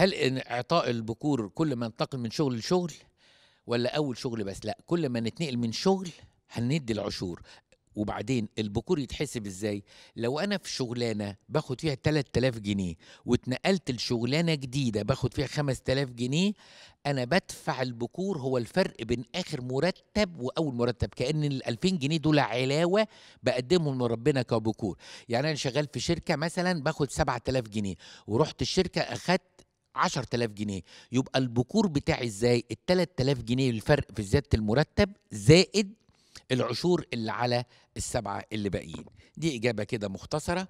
هل إن إعطاء البكور كل ما ننتقل من شغل لشغل ولا أول شغل بس؟ لا، كل ما نتنقل من شغل هندي العشور. وبعدين البكور يتحسب إزاي؟ لو أنا في شغلانة باخد فيها 3000 جنيه واتنقلت لشغلانة جديدة باخد فيها 5000 جنيه أنا بدفع البكور، هو الفرق بين آخر مرتب وأول مرتب، كأن ال 2000 جنيه دول علاوة بقدمهم من ربنا كبكور. يعني أنا شغال في شركة مثلا باخد 7000 جنيه ورحت الشركة أخدت 10000 جنيه، يبقى البكور بتاعي إزاي؟ ال 3000 جنيه الفرق في زيادة المرتب زائد العشور اللي على السبعة اللي باقيين. دي إجابة كده مختصرة